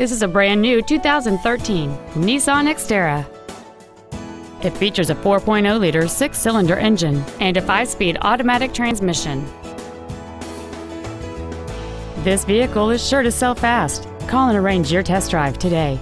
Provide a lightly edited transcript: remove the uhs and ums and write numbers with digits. This is a brand new 2013 Nissan Xterra. It features a 4.0-liter six-cylinder engine and a 5-speed automatic transmission. This vehicle is sure to sell fast. Call and arrange your test drive today.